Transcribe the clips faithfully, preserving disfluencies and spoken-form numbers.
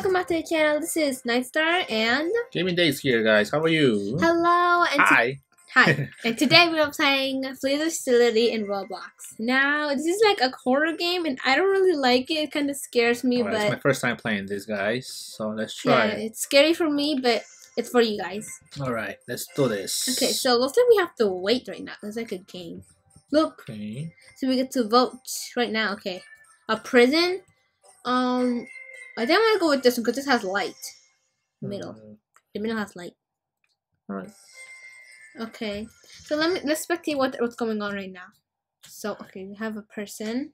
welcome back to the channel. This is Nightstar and Gaming Days here, guys. How are you? Hello. And hi. Hi. And today we are playing Flee the Facility in Roblox. Now, this is like a horror game, and I don't really like it. It kind of scares me. Right, but it's my first time playing this, guys. So let's try. Yeah, it. It's scary for me, but it's for you guys. All right, let's do this. Okay, so looks like we have to wait right now. It's like a game. Look. Okay. So we get to vote right now. Okay. A prison. Um, I think I'm gonna go with this one because this has light. Middle. Mm. The middle has light. Alright. Okay. So let me let's spectate what what's going on right now. So okay, we have a person,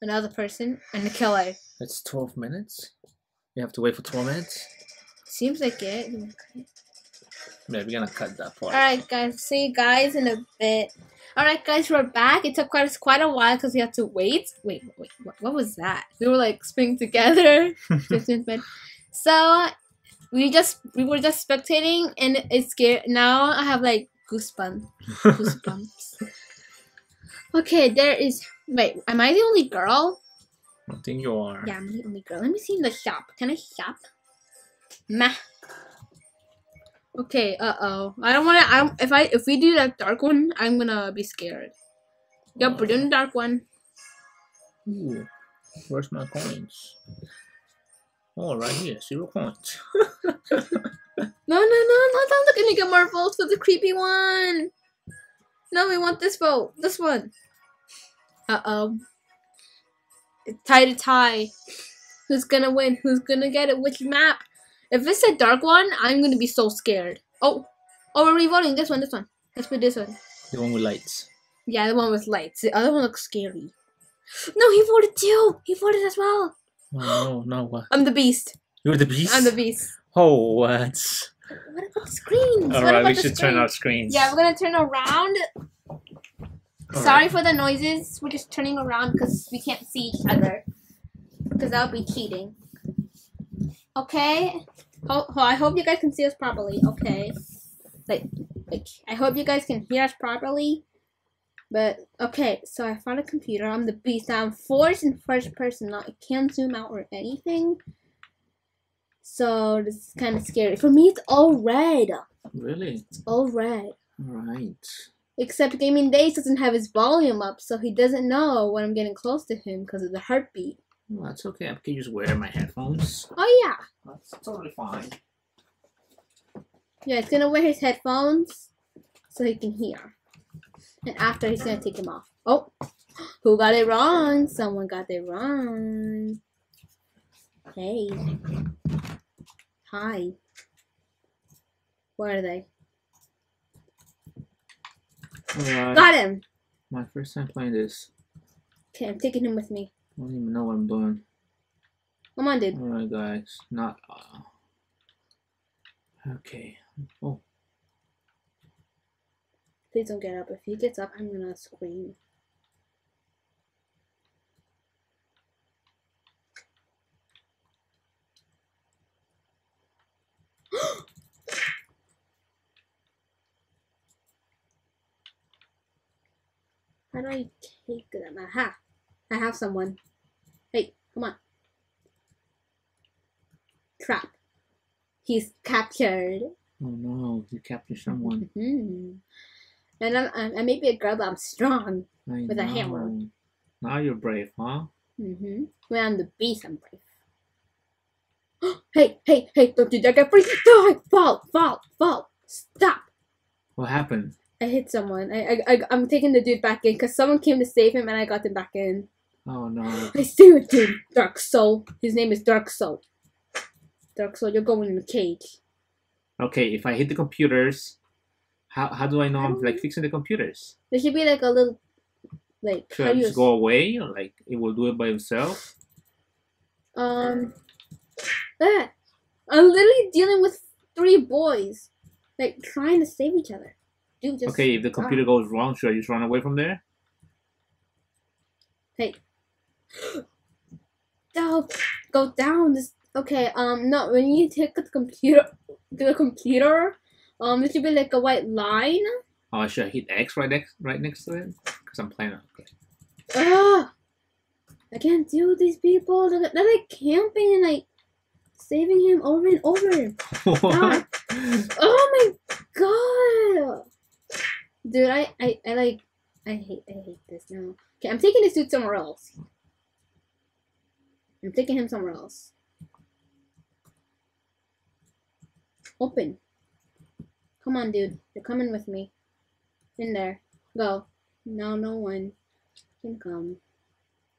another person, and a killer. That's twelve minutes. You have to wait for twelve minutes. Seems like it. Okay. Yeah, we're gonna cut that part. Alright, guys. See you guys in a bit. Alright, guys, we're back. It took quite a, quite a while because we had to wait. Wait, wait, what, what was that? We were like spinning together. So we just we were just spectating, and it's scary. Now I have like goosebumps. Goosebumps. Okay, there is. Wait, am I the only girl? I think you are. Yeah, I'm the only girl. Let me see in the shop. Can I shop? Meh. Okay, uh-oh. I don't wanna I if I if we do that dark one, I'm gonna be scared. Yep, oh. We're doing the dark one. Ooh. Where's my coins? Oh, right here, zero coins. no no no no I'm not gonna get more votes for the creepy one. No, we want this vote. This one. Uh-oh. It's tie to tie. Who's gonna win? Who's gonna get it? Which map? If it's a dark one, I'm gonna be so scared. Oh, oh, we're revoting this one, this one. Let's put this one. The one with lights. Yeah, the one with lights. The other one looks scary. No, he voted too. He voted as well. Oh, no, no, what? I'm the beast. You're the beast? I'm the beast. Oh, what? What about the screens? All right, we should turn off screens. Yeah, we're gonna turn around. Sorry for the noises. We're just turning around because we can't see each other. Because that would be cheating. Okay, oh, oh, I hope you guys can see us properly. Okay, like, like, I hope you guys can hear us properly. But, okay, so I found a computer. I'm the beast. I'm forced in first person. Now I can't zoom out or anything. So, this is kind of scary. For me, it's all red. Really? It's all red. Alright. Except Gaming Days doesn't have his volume up, so he doesn't know when I'm getting close to him because of the heartbeat. Well, that's okay. I can just wear my headphones. Oh, yeah. That's totally fine. Yeah, he's going to wear his headphones so he can hear. And after, he's going to take them off. Oh, who got it wrong? Someone got it wrong. Hey. Hi. Where are they? Right. Got him. My first time playing this. Okay, I'm taking him with me. I don't even know what I'm doing. Come on, dude. Alright, guys. Not. Uh, okay. Oh. Please don't get up. If he gets up, I'm gonna scream. How do I take them? Aha. I have someone. Hey, come on. Crap. He's captured. Oh no, you captured someone. Mm-hmm. And I'm, I'm, I may be a girl, but I'm strong I with know. a hammer. Now you're brave, huh? Mm-hmm. When I'm the beast, I'm brave. hey, hey, hey, don't do that. I freaking die. Fall, fall, fall. Stop. What happened? I hit someone. I, I, I, I'm taking the dude back in because someone came to save him and I got him back in. Oh no. I see you, dude. Dark Soul. His name is Dark Soul. Dark Soul, you're going in the cage. Okay, if I hit the computers, how how do I know I I'm like fixing the computers? There should be like a little like should I just go away or like it will do it by itself? Um ah, I'm literally dealing with three boys. Like trying to save each other. Dude, just okay, if the computer goes wrong, should I just run away from there? Hey. Oh, go down. This okay. Um, no. When you take the computer, to the computer, um, it should be like a white line. Oh, should I hit X right next, right next to it? Cause I'm playing on. Okay. Ah, I can't deal with these people. They're, they're like camping and like saving him over and over. What? Oh my god. Dude, I, I, I like, I hate, I hate this now. Okay, I'm taking this dude somewhere else. I'm taking him somewhere else. Open. Come on, dude. You're coming with me. In there. Go. Now no one can come.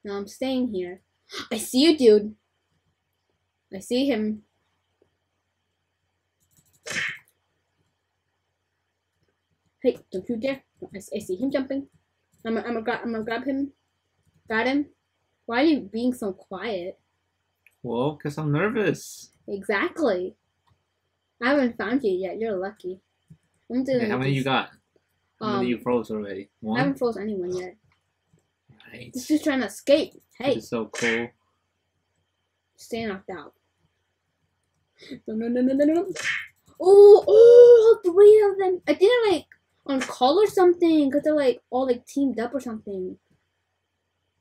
Now I'm staying here. I see you, dude. I see him. Hey, don't you dare. I see him jumping. I'm gonna I'm I'm I'm grab him. Got him. Why are you being so quiet? Well, because I'm nervous. Exactly. I haven't found you yet. You're lucky. I'm doing okay, how many you got? How um, many you froze already? One? I haven't froze anyone yet. Right. He's just trying to escape. Hey. This is so cool. Stay knocked out. No, no, no, no, no, no. Oh, oh, three of them. I think they're like on call or something because they're like all like teamed up or something.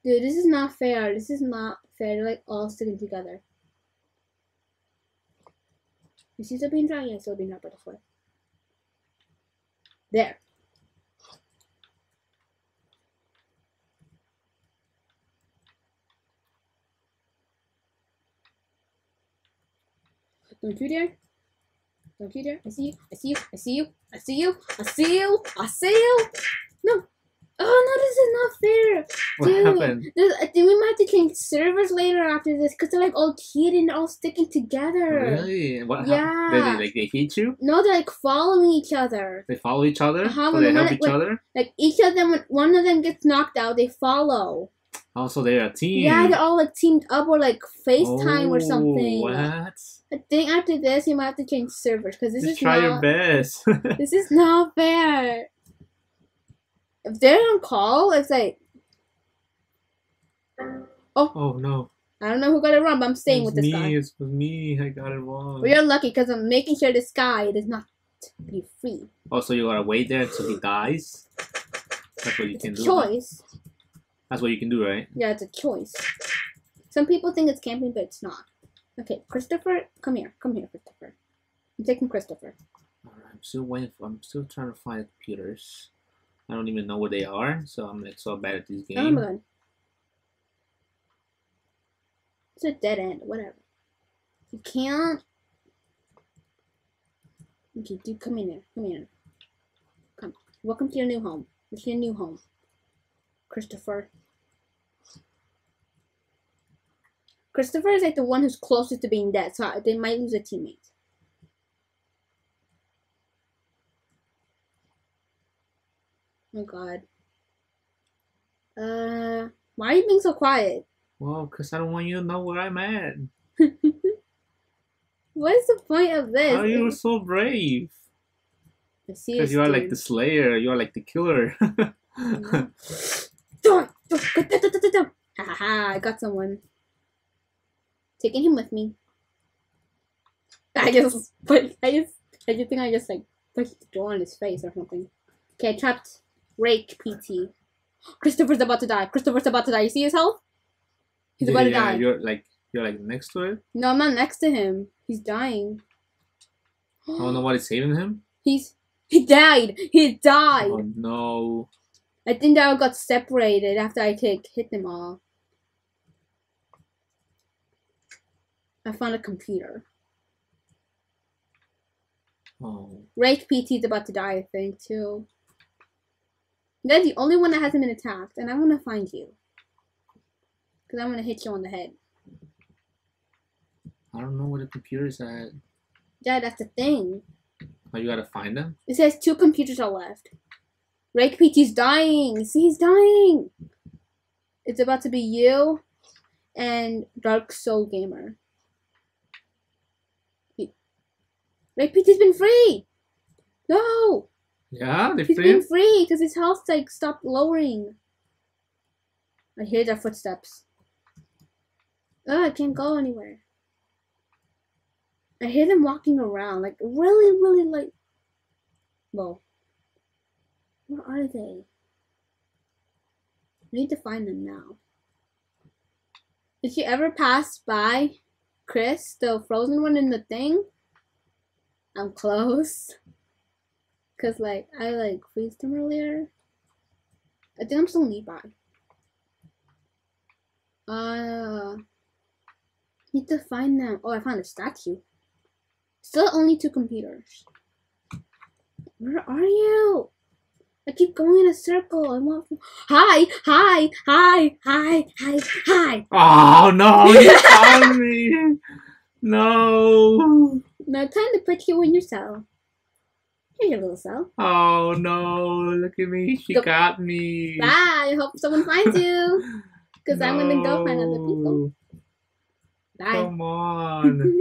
Dude, this is not fair. This is not fair. They're like all sitting together. Is he still being dragged? Yeah, still being dragged by the floor. There. Don't you dare. Don't you dare. I see you. I see you. I see you. I see you. I see you. I see you. No. Oh no, this is not fair. Dude, what happened? This, I think we might have to change servers later after this because they're like all keyed and all sticking together. Really? What yeah. happened? They, like they hate you? No, they're like following each other. They follow each other? Uh-huh, so they help one, each like, other? Like each of them, when one of them gets knocked out, they follow. Oh, so they're a team. Yeah, they're all like teamed up or like FaceTime oh, or something. What? I think after this, you might have to change servers because this Just is try not, your best. This is not fair. If they're on call, it's like, oh, oh no! I don't know who got it wrong, but I'm staying with this me, guy. It's me. It's me. I got it wrong. But you're lucky because I'm making sure this guy does not be free. Oh, so you gotta wait there until he dies. That's what you it's can a do. Choice. Right? That's what you can do, right? Yeah, it's a choice. Some people think it's camping, but it's not. Okay, Christopher, come here. Come here, Christopher. I'm taking Christopher. Alright, I'm still waiting for. I'm still trying to find computers. I don't even know where they are, so I'm like so bad at this game. Oh my god. It's a dead end, whatever. You can't. Okay, dude, come in there. Come in there. Come. Welcome to your new home. It's your new home. Christopher. Christopher is like the one who's closest to being dead, so they might lose a teammate. Oh god. Uh, why are you being so quiet? Well, because I don't want you to know where I'm at. What is the point of this? Oh, you were so brave. Because you dude. are like the slayer, you are like the killer. Haha, I got someone. Taking him with me. I just, put, I just, I just think I just like pushed the door on his face or something. Okay, I trapped. RakePT. Christopher's about to die. Christopher's about to die. You see his health? He's yeah, about to yeah. die. You're like you're like next to it? No, I'm not next to him. He's dying. I don't know what is saving him. He's he died. He died. Oh no. I think they all got separated after I could hit them all. I found a computer. Oh. RakePT's about to die, I think, too. That's the only one that hasn't been attacked, and I want to find you. Because I'm going to hit you on the head. I don't know where the computer is at. Yeah, that's the thing. Oh, you got to find them? It says two computers are left. RakePT's dying. See, he's dying. It's about to be you and Dark Soul Gamer. RakePT's been free. No. Yeah, they he's free. been free because his health like stopped lowering. I hear their footsteps. Oh, I can't go anywhere. I hear them walking around, like really, really, like. Well, where are they? I need to find them now. If you ever pass by Chris, the frozen one in the thing, I'm close. Cause like I like freezed him earlier. I think I'm still nearby. Uh, need to find them. Oh, I found a statue. Still only two computers. Where are you? I keep going in a circle. I want. Hi, hi, hi, hi, hi, hi. Oh no! You found me. No. No time to put you in your cell. Here's your little cell. Oh no! Look at me. She go. Got me. Bye. I hope someone finds you. Cause no. I'm gonna go find other people. Bye. Come on.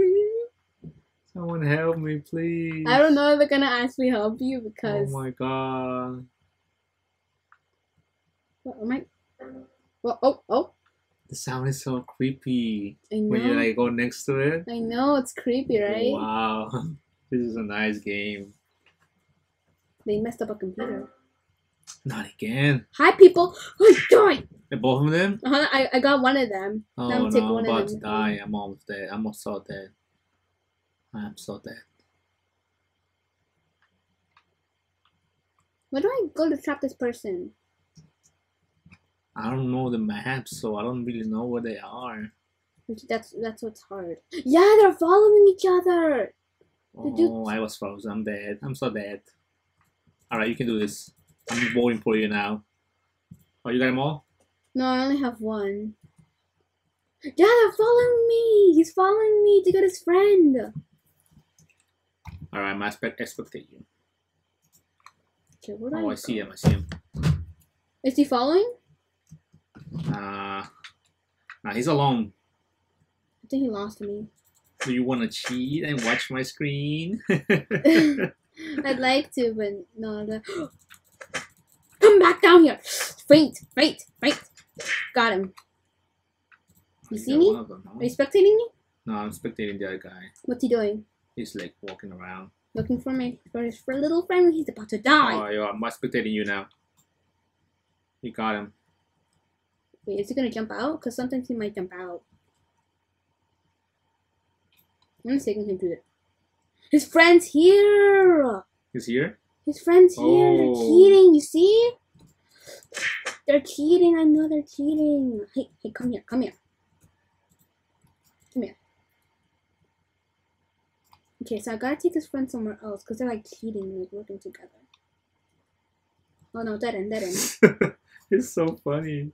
Someone help me, please. I don't know if they're gonna actually help you because. Oh my god. What am I? What? Oh, oh. The sound is so creepy. I know. When you like go next to it. I know it's creepy, right? Wow, this is a nice game. They messed up a computer. Not again. Hi, people. Oh, joy. Both of them? Uh-huh, I I got one of them. Oh now I'm, no, I'm one about of them. to die. I'm almost dead. I'm almost so dead. I am so dead. Where do I go to trap this person? I don't know the maps, so I don't really know where they are. That's that's what's hard. Yeah, they're following each other. Oh, you... I was frozen. I'm dead. I'm so dead. All right, you can do this. I'm voting for you now. Oh, you got them all? No, I only have one. Yeah, they're following me. He's following me to get his friend. All right, my expect expectation. Okay, where do oh, I, I see him. I see him. Is he following? Uh, nah, he's alone. I think he lost me. Do you want to cheat and watch my screen? I'd like to, but no. The... Come back down here. Faint, faint, faint. Got him. You see me? Them, no? Are you spectating me? No, I'm spectating the other guy. What's he doing? He's like walking around. Looking for me for his for little friend. He's about to die. Oh, yo, I'm spectating you now. You got him. Wait, is he gonna jump out? Cause sometimes he might jump out. I'm taking him to it. His friend's here. He's here. His friend's here. Oh. They're cheating. You see? They're cheating. I know they're cheating. Hey, hey, come here, come here. Come here. Okay, so I gotta take this friend somewhere else because they're like cheating, like working together. Oh no, dead end, dead end. It's so funny.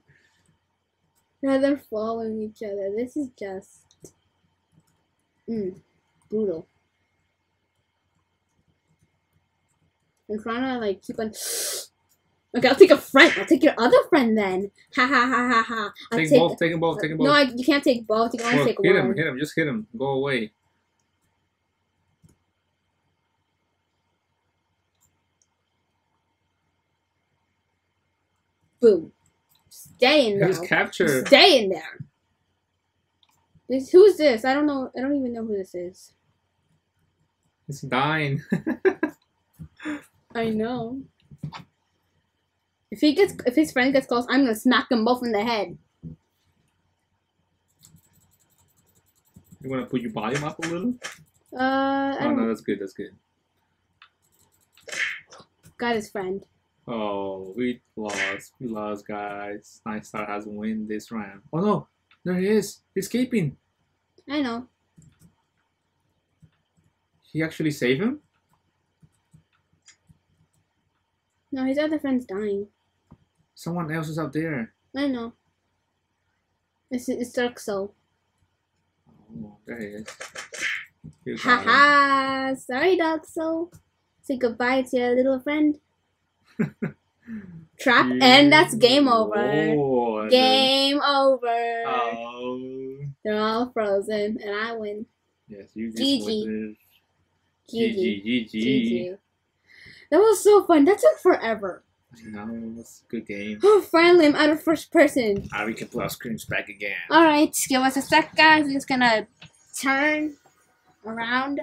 Now they're following each other. This is just. Mm, brutal. I'm trying to like keep on. Okay, I'll take a friend. I'll take your other friend then. Ha ha ha ha ha. I'll take, take both. Take them both. Take them both. No, I, you can't take both. You can only take one. Hit him. Hit him. Just hit him. Go away. Boom. Stay in there. Just capture. Stay in there. This, who's this? I don't know. I don't even know who this is. It's dying. I know. If he gets, if his friend gets close, I'm gonna smack them both in the head. You wanna put your volume up a little? Uh, oh no, that's good. That's good. Got his friend. Oh, we lost. We lost, guys. Nightstar has won this round. Oh no, there he is. He's escaping. I know. He actually saved him. No, his other friend's dying. Someone else is out there. I know. It's it's Dark Soul. Oh, there he is. He haha! Sorry, Dark Soul. Say goodbye to your little friend. Trap, yeah. And that's game over. Oh, game dude. over. Oh. They're all frozen, and I win. Yes, you G G. G G. G G. That was so fun. That took forever. No, that's a good game. Oh, finally, I'm out of first person. Ah, right, we can play our screens back again. All right, give us a sec, guys. We're just gonna turn around.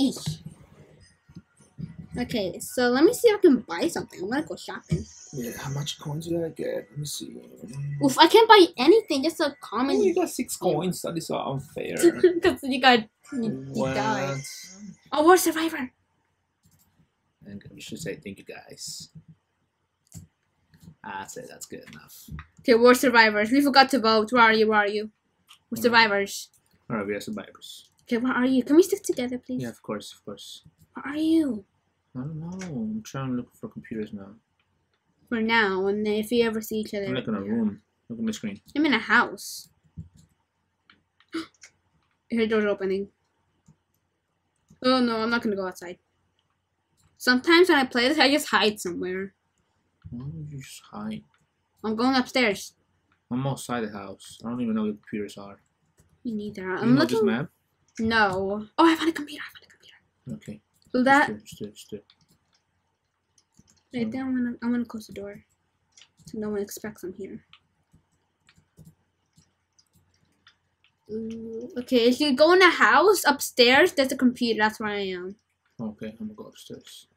Eesh. Okay, so let me see if I can buy something. I'm gonna go shopping. Yeah, how much coins did I get? Let me see. Oof, I can't buy anything, just a common. You got six coins, that is so unfair. Because you got. You, you died. Oh, we're a survivor. And we should say thank you guys. I'd say that's good enough. Okay, we're survivors. We forgot to vote. Where are you? Where are you? We're survivors. Alright, we are survivors. Okay, where are you? Can we stick together, please? Yeah, of course, of course. Where are you? I don't know. I'm trying to look for computers now. For now, and if you ever see each other. I'm like in a room. Look at my screen. I'm in a house. Your door's opening. Oh no, I'm not gonna go outside. Sometimes when I play this, I just hide somewhere. Why would you just hide? I'm going upstairs. I'm outside the house. I don't even know where the computers are. Me neither. I'm you know looking. This map? No. Oh, I found a computer. I found a computer. Okay. So that. Just do, just do, just do. Right, so. Then I'm gonna I'm gonna close the door, so no one expects I'm here. Ooh, okay, if you go in a house upstairs, there's a computer. That's where I am. Okay, I'm gonna go upstairs.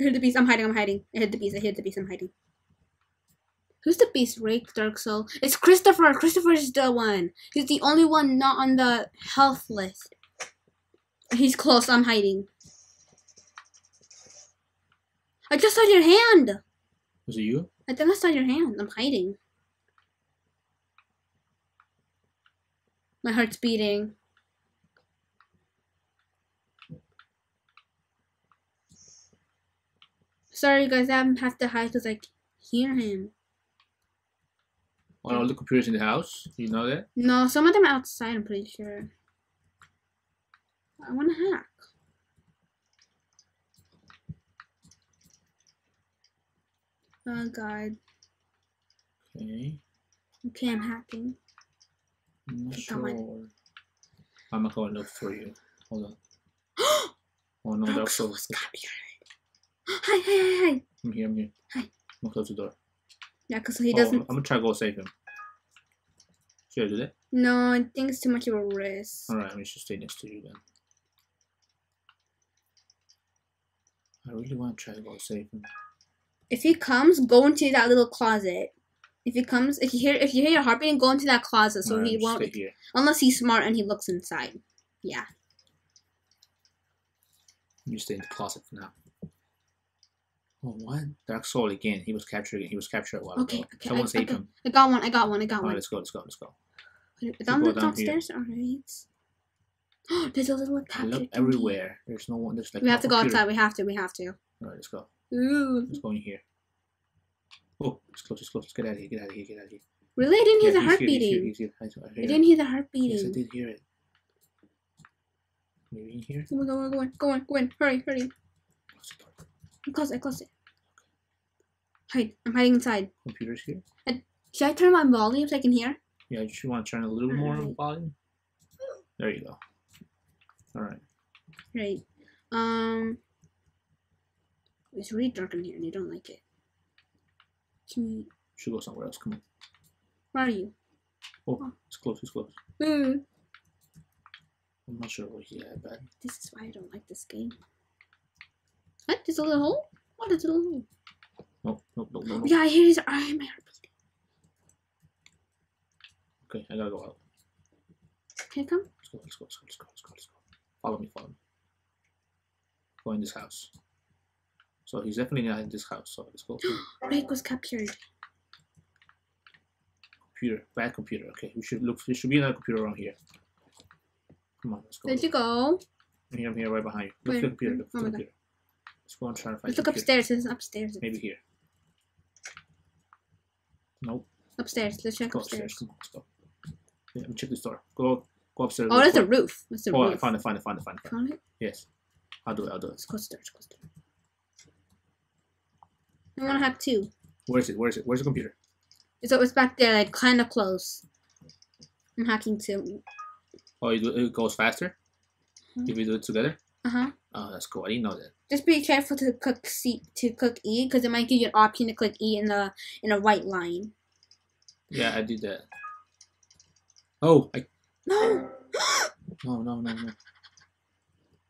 I heard the beast. I'm hiding. I'm hiding. I heard the beast. I heard the beast. I'm hiding. Who's the beast? Rake, Dark Soul. It's Christopher. Christopher is the one. He's the only one not on the health list. He's close. I'm hiding. I just saw your hand. Was it you? I think I saw your hand. I'm hiding. My heart's beating. Sorry, guys. I have to hide because I can hear him. Are all the computers in the house? Do you know that? No, some of them are outside, I'm pretty sure. I want to hack. Oh, God. Okay. Okay, I'm hacking. I'm not sure. I'm not going to look for you. Hold on. Oh, no, that's so scary. Hi, hi, hi, hi. I'm here, I'm here. Hi. I'm going to close the door. Yeah, because he doesn't. Oh, I'm gonna try to go save him. Should I do that? No, I think it's too much of a risk. Alright, we should stay next to you then. I really want to try to go save him. If he comes, go into that little closet. If he comes, if you hear if you hear your heartbeat, go into that closet so right, he won't. Stay here. Unless he's smart and he looks inside. Yeah. You stay in the closet for now. Oh, what? Dark Soul again. He was captured again. He was captured a while okay, ago. Okay, Someone I, saved okay. him. I got one. I got one. I got All one. Alright, let's go. Let's go. Let's go. Is that downstairs? Alright. Oh, there's a little capture. I look everywhere. There's no one. There's like. We have to go computer. outside. We have to. We have to. Alright, let's go. Ooh. Let's go in here. Oh, it's close. It's close. Let's get out of here. Get out of here. Get out of here. Really? I didn't yeah, hear the heart beating. I didn't hear the heart beating. Yes, I did hear it. Maybe in here? Go on, go on, go on. Go on, go on. Hurry, hurry. Close the door. I close it. I close it. Hide. I'm hiding inside. Computer's here. I, should I turn my volume so I can hear? Yeah, you should want to turn a little All more right. volume. There you go. Alright. Right. Um. It's really dark in here and I don't like it. Should we... should go somewhere else. Come on. Where are you? Oh, oh. It's close. It's close. Mm. I'm not sure what he had, but... this is why I don't like this game. What? There's a little hole? What is a little hole? No, no, no, no, no. Yeah, I hear his eye in my heart beating. Okay, I gotta go out. Can I come? Let's go, let's go, let's go, let's go, let's go, let's go. Follow me, follow me. Go in this house. So he's definitely not in this house, so let's go. Rick was captured. Computer, bad computer. Okay, we should look, there should be another computer around here. Come on, let's go. There you go. I'm here, I'm here, right behind you. Look at the computer, look at the computer. Let's go and try to find. Let's look upstairs. It's upstairs. Maybe here. Nope. Upstairs. Let's check go upstairs. upstairs. Come on, let's go. Yeah, let me check this door. Go, go upstairs. Oh, there's a roof. What's the oh, roof? I found it. Find it. Find it. Find it. Found it. Yes. I'll do it. I'll do it. Let's go upstairs. Go upstairs. I want to have two. Where is it? Where is it? Where's the computer? So it's back there, like kind of close. I'm hacking too. Oh, you do, it goes faster. Mm-hmm. If we do it together. Uh huh. Oh, that's cool. I didn't know that. Just be careful to click C to click E because it might give you an option to click E in the in a white line. Yeah, I did that. Oh, I. No. No, no, no, no.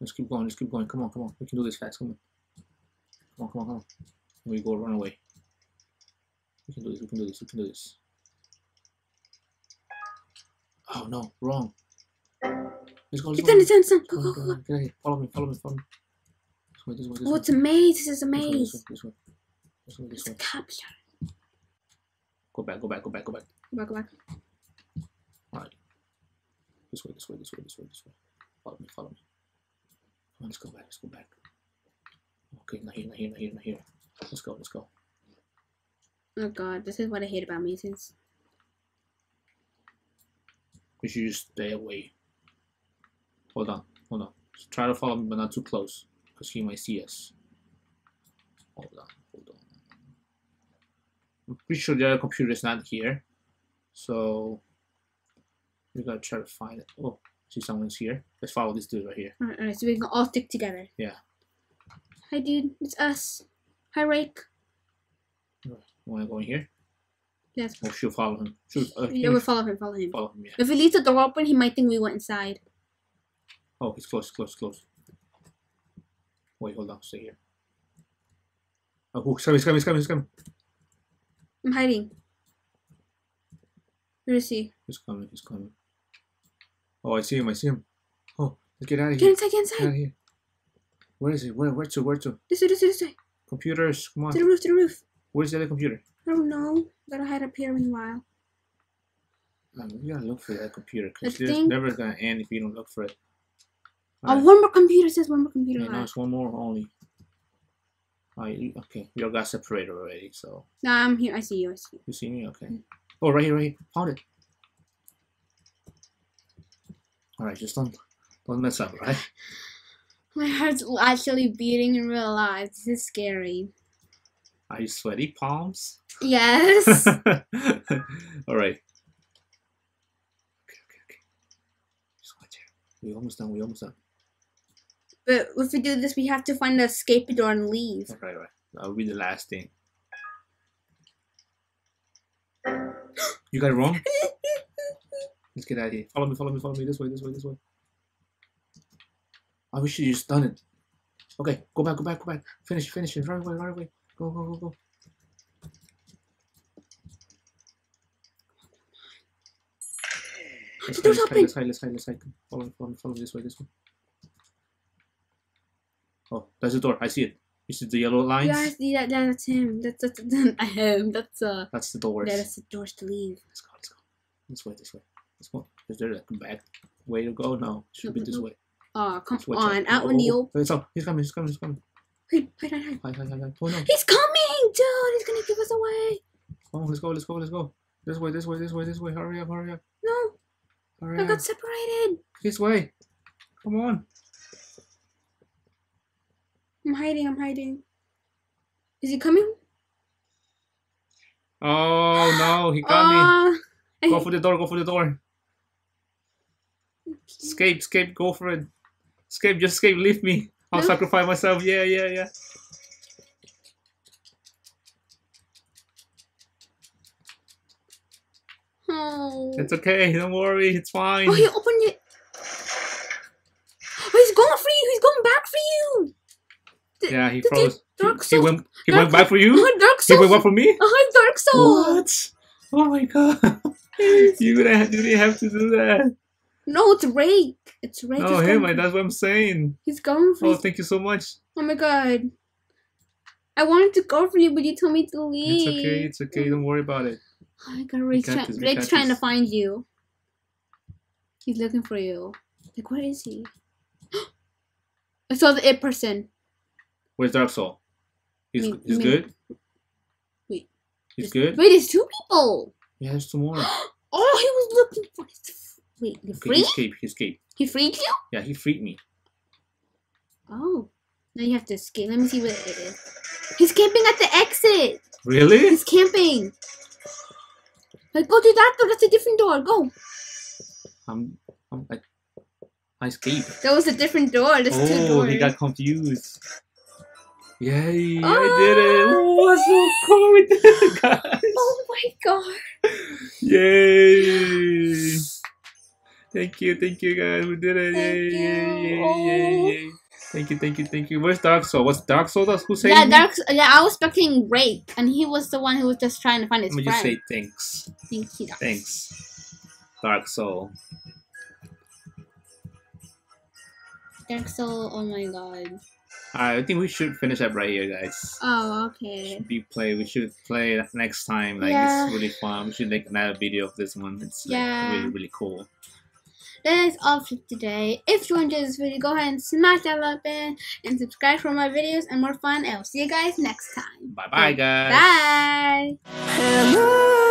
Let's keep going, let's keep going. Come on, come on. We can do this fast. Come on. Come on, come on, come on. Here we go, run away. We can do this, we can do this, we can do this. Oh no, wrong. Let's go, let's go. It's done, it's done, it's done. Go, go, go, go. Get out of here. Follow me, follow me, follow me. This way, this way, this way. Oh, it's a maze, it's a maze. This way, this way, this way. This way, this way. It's a capital. Go back, go back, go back, go back. Go back, go back. Alright. This way, this way, this way, this way, this way. Follow me, follow me. Come on, let's go back, let's go back. Okay, not here, not here, not here, not here. Let's go, let's go. Oh god, this is what I hate about mazes. We should just stay away. Hold on, hold on. Just try to follow me, but not too close, because he might see us. Hold on, hold on. I'm pretty sure the other computer is not here, so we gotta try to find it. Oh, see, someone's here. Let's follow this dude right here. Alright, alright, so we can all stick together. Yeah. Hi, dude. It's us. Hi, Rake. Wanna go in here? Yes. Or she'll follow him. She'll, uh, yeah, we'll follow him. Follow him. Follow him. Yeah. If he leaves the door open, he might think we went inside. Oh, he's close, close, close. Wait, hold on. Stay here. Oh, he's coming, he's coming, he's coming, he's coming. I'm hiding. Where is he? He's coming, he's coming. Oh, I see him, I see him. Oh, let's get out of here. Get inside, get inside. Get out of here. Where is it? Where, where to, where to? This way, this way, this way. Computers, come on. To the roof, to the roof. Where's the other computer? I don't know. Gotta hide up here in a while. Um, you gotta look for that computer, because it's never gonna end if you don't look for it. All oh, right. One more computer. It says one more computer. Yeah, no, it's one more only. Oh, you, okay. You all got separated already, so. Nah, I'm here. I see you. I see you. You see me? Okay. Mm -hmm. Oh, right here, right here. Found it. Alright, just don't, don't mess up, right? My heart's actually beating in real life. This is scary. Are you sweaty palms? Yes. All right. Okay, okay, okay. Just watch it. We're almost done. We're almost done. But if we do this, we have to find the escape door and leave. All right, all right. That'll be the last thing. You got it wrong? Let's get out of here. Follow me, follow me, follow me. This way, this way, this way. I wish you just done it. Okay, go back, go back, go back. Finish, finish it. Right away, right away. Go, go, go, go. Let's hide, let's hide, let's hide, let's hide. Follow me, follow me, follow me. This way, this way. Oh, that's the door. I see it. You see the yellow lines? Yeah, I see that. That's him. That's, that's, that's him. That's, uh, that's the doors. Yeah, that's the doors to leave. Let's go, let's go. This way, this way. Let's go. Is there a back way to go? No, it should be this way. Oh, come on, out in the open. He's coming, he's coming, he's coming. Hide, hide, hide, hide, hide, hide. Oh, no. He's coming, dude. He's gonna give us away. Oh, let's go, let's go, let's go. This way, this way, this way, this way. Hurry up, hurry up. No. Hurry I up. Got separated. This way. Come on. I'm hiding, I'm hiding. Is he coming? Oh, no, he got uh, me. I go for the door, go for the door. Escape, escape, go for it. Escape, just escape, leave me. I'll no. sacrifice myself. Yeah, yeah, yeah. Oh. It's okay, don't worry, it's fine. Oh, he opened it. Oh, he's going for you, he's going back for you. The, yeah, he froze. Dark Soul. He, he, went, he Dark, went back for you? Oh, Dark Soul. He went back for me? Oh, Dark Soul. What? Oh my god. You didn't really have to do that. No, it's Rake. It's Rake. No, him. Going... That's what I'm saying. He's going for. Oh, his... thank you so much. Oh my god. I wanted to go for you, but you told me to leave. It's okay. It's okay. Don't worry about it. Oh my god, Rake's, tra this, Rake's trying this. to find you. He's looking for you. Like, where is he? I saw the it person. Where's Dark Soul? He's wait, he's wait, good. Wait. He's there's, good. Wait, there's two people. Yeah, there's two more. Oh, he was looking for his. Wait, he freed? Okay, he escaped, he escaped. He freed you? Yeah, he freed me. Oh. Now you have to escape. Let me see what it is. He's camping at the exit. Really? He's camping. Like, go to that door. That's a different door. Go. Um, um, I, I escaped. That was a different door. There's oh, two doors. He got confused. Yay, oh, I did it. Oh, that's so cool we did it, guys. Oh, my God. Yay. Thank you, thank you guys. We did it. Thank yay, you. Yay, yay, yay, yay. Thank you, thank you, thank you. Where's Dark Soul? What's Dark Soul? That's who said Yeah, Dark Soul, yeah, I was expecting Rake, and he was the one who was just trying to find his friend. Let me friend. just say thanks. Thank you, Dark. Thanks, Dark Soul. Dark Soul, oh my god. Alright, I think we should finish up right here, guys. Oh, okay. Should be play. We should play next time. Like yeah. It's really fun. We should make another video of this one. It's like, yeah. really, really cool. That is all for today. If you enjoyed this video, go ahead and smash that like button and subscribe for more videos and more fun. And we'll see you guys next time. Bye, bye, guys. Bye. Hello.